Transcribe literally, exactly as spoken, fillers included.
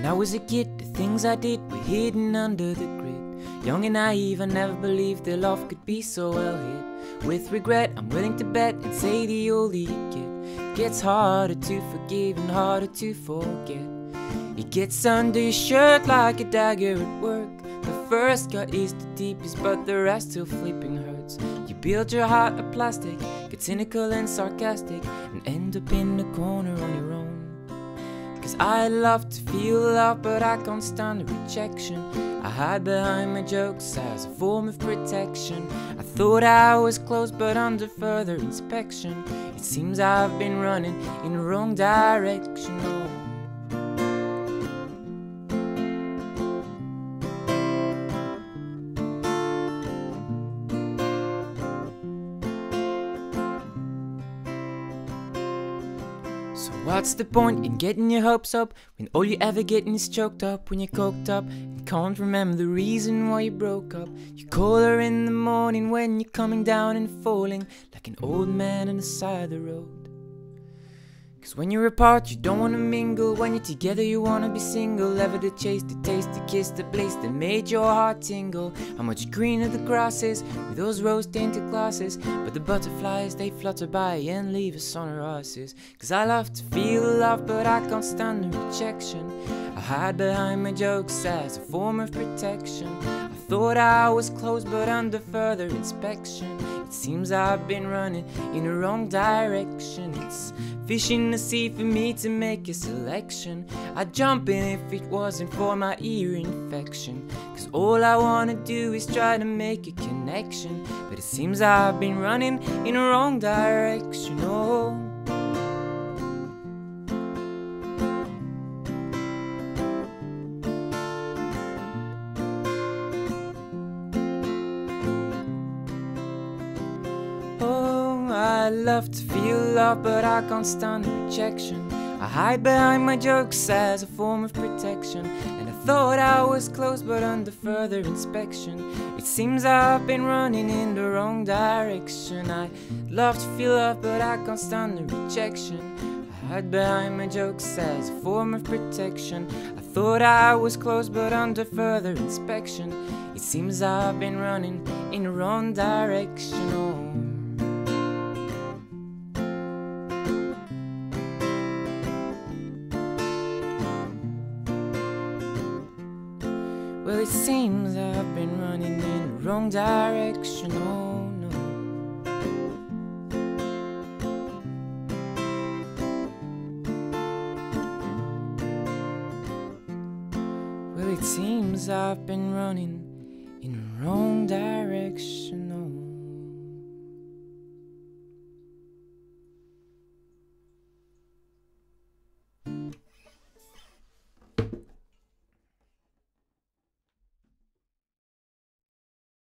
When I was a kid, the things I did were hidden under the grid. Young and naive, I never believed the love could be so well hid. With regret, I'm willing to bet and say the older you get, it gets harder to forgive and harder to forget. It gets under your shirt like a dagger at work. The first cut is the deepest, but the rest still flipping hurts. You build your heart of plastic, get cynical and sarcastic, and end up in the corner on your own. Cause I love to feel love, but I can't stand the rejection. I hide behind my jokes as a form of protection. I thought I was close, but under further inspection, it seems I've been running in the wrong direction. So what's the point in getting your hopes up when all you ever getting is choked up? When you're coked up and can't remember the reason why you broke up. You call her in the morning when you're coming down and falling like an old man on the side of the road. Cause when you're apart you don't wanna mingle, when you're together you wanna be single. Ever the chase, the taste, the kiss, the place that made your heart tingle. How much greener the grass is with those rose tinted glasses, but the butterflies they flutter by and leave us on our asses. Cause I love to feel love, but I can't stand the rejection. I hide behind my jokes as a form of protection. I thought I was close, but under further inspection, it seems I've been running in the wrong direction. It's fish in the sea for me to make a selection. I'd jump in if it wasn't for my ear infection. Cause all I wanna do is try to make a connection, but it seems I've been running in the wrong direction. Oh. I love to feel love, but I can't stand the rejection. I hide behind my jokes as a form of protection. And I thought I was close, but under further inspection, it seems I've been running in the wrong direction. I love to feel love, but I can't stand the rejection. I hide behind my jokes as a form of protection. I thought I was close, but under further inspection, it seems I've been running in the wrong direction. Oh. Well, it seems I've been running in the wrong direction, oh no. Well, it seems I've been running in the wrong direction, oh.